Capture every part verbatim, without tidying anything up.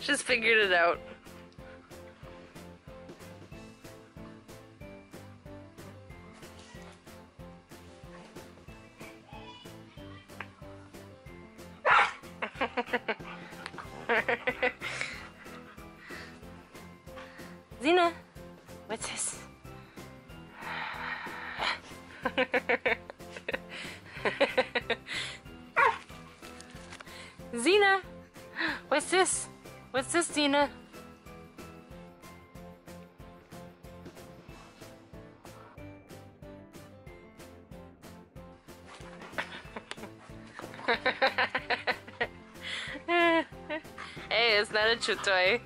Just figured it out. Xena, what's this? Xena, what's this? What's this, Xena? Hey, it's not a chew toy.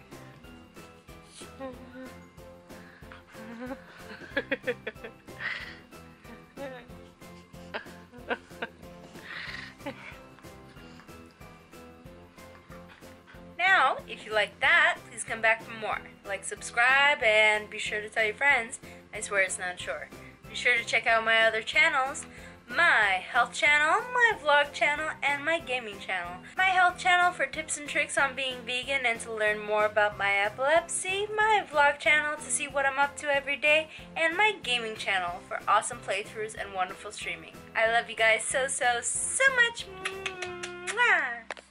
Now, if you like that, please come back for more. Like, subscribe, and be sure to tell your friends. I swear it's not sure. Be sure to check out my other channels. My health channel, my vlog channel, and my gaming channel. My health channel for tips and tricks on being vegan and to learn more about my epilepsy. My vlog channel to see what I'm up to every day. And my gaming channel for awesome playthroughs and wonderful streaming. I love you guys so, so, so much. Mwah!